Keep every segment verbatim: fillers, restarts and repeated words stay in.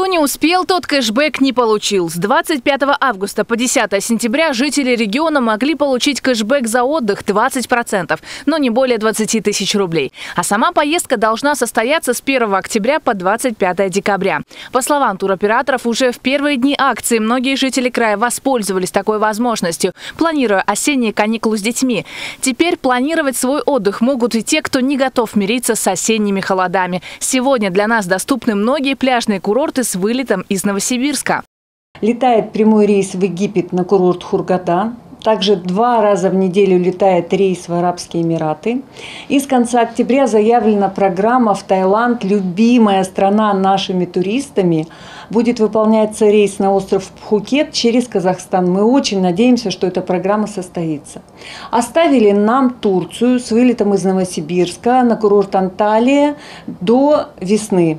Кто не успел, тот кэшбэк не получил. С двадцать пятого августа по десятое сентября жители региона могли получить кэшбэк за отдых двадцать процентов, но не более двадцати тысяч рублей. А сама поездка должна состояться с первого октября по двадцать пятое декабря. По словам туроператоров, уже в первые дни акции многие жители края воспользовались такой возможностью, планируя осенние каникулы с детьми. Теперь планировать свой отдых могут и те, кто не готов мириться с осенними холодами. Сегодня для нас доступны многие пляжные курорты с вылетом из Новосибирска. Летает прямой рейс в Египет на курорт Хургада. Также два раза в неделю летает рейс в Арабские Эмираты. И с конца октября заявлена программа в Таиланд, любимая страна нашими туристами. Будет выполняться рейс на остров Пхукет через Казахстан. Мы очень надеемся, что эта программа состоится. Оставили нам Турцию с вылетом из Новосибирска на курорт Анталия до весны.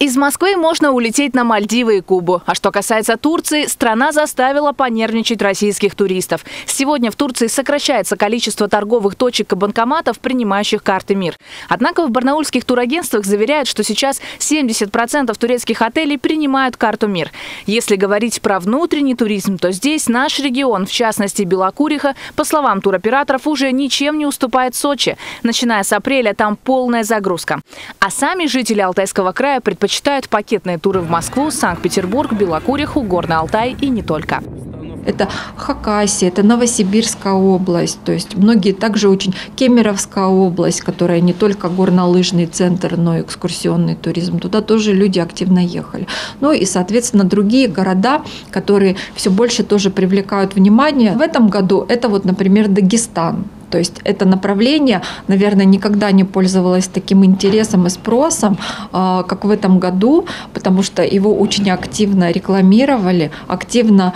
Из Москвы можно улететь на Мальдивы и Кубу. А что касается Турции, страна заставила понервничать российских туристов. Сегодня в Турции сокращается количество торговых точек и банкоматов, принимающих карты МИР. Однако в барнаульских турагентствах заверяют, что сейчас семьдесят процентов турецких отелей принимают карту МИР. Если говорить про внутренний туризм, то здесь наш регион, в частности Белокуриха, по словам туроператоров, уже ничем не уступает Сочи. Начиная с апреля там полная загрузка. А сами жители Алтайского края предпочитают Читают пакетные туры в Москву, Санкт-Петербург, Белокуриху, Горный Алтай и не только. Это Хакасия, это Новосибирская область, то есть многие также очень... Кемеровская область, которая не только горнолыжный центр, но и экскурсионный туризм, туда тоже люди активно ехали. Ну и, соответственно, другие города, которые все больше тоже привлекают внимание. В этом году это вот, например, Дагестан. То есть это направление, наверное, никогда не пользовалось таким интересом и спросом, как в этом году, потому что его очень активно рекламировали, активно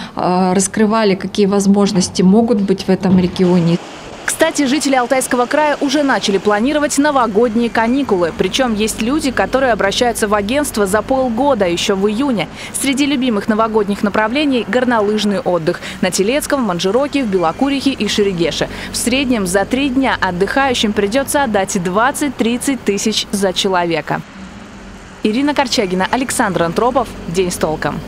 раскрывали, какие возможности могут быть в этом регионе. Кстати, жители Алтайского края уже начали планировать новогодние каникулы. Причем есть люди, которые обращаются в агентство за полгода, еще в июне. Среди любимых новогодних направлений – горнолыжный отдых. На Телецком, Манжироке, в Белокурихе и Шерегеше. В среднем за три дня отдыхающим придется отдать двадцать-тридцать тысяч за человека. Ирина Корчагина, Александр Антропов. День с толком.